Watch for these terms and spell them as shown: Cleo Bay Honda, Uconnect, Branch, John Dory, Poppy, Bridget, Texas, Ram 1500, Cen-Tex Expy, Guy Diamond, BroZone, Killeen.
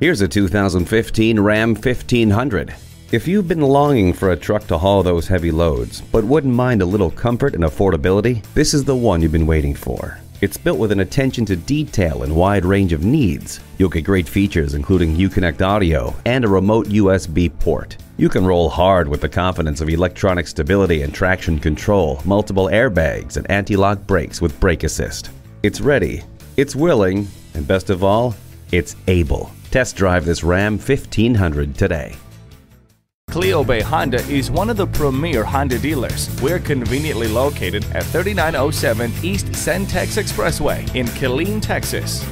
Here's a 2015 Ram 1500. If you've been longing for a truck to haul those heavy loads, but wouldn't mind a little comfort and affordability, this is the one you've been waiting for. It's built with an attention to detail and wide range of needs. You'll get great features including Uconnect audio and a remote USB port. You can roll hard with the confidence of electronic stability and traction control, multiple airbags, and anti-lock brakes with brake assist. It's ready, it's willing, and best of all, it's able. Test drive this Ram 1500 today. Cleo Bay Honda is one of the premier Honda dealers. We're conveniently located at 3907 East Centex Expressway in Killeen, Texas.